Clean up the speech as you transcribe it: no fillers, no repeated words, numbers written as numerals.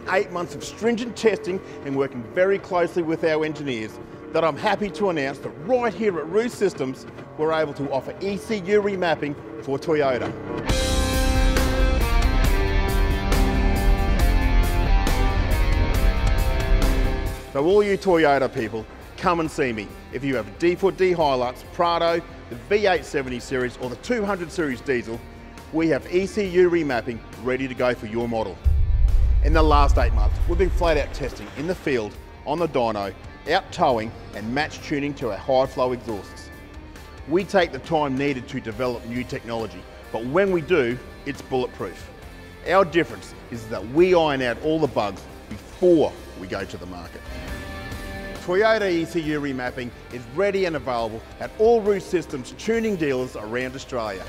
been 8 months of stringent testing and working very closely with our engineers that I'm happy to announce that right here at Roo Systems, we're able to offer ECU remapping for Toyota. So all you Toyota people, come and see me. If you have a D4D Hilux, Prado, the V870 series or the 200 series diesel, we have ECU remapping ready to go for your model. In the last 8 months, we've been flat out testing in the field, on the dyno, out towing and match tuning to our high flow exhausts. We take the time needed to develop new technology, but when we do, it's bulletproof. Our difference is that we iron out all the bugs before we go to the market. Toyota ECU remapping is ready and available at all Roo Systems tuning dealers around Australia.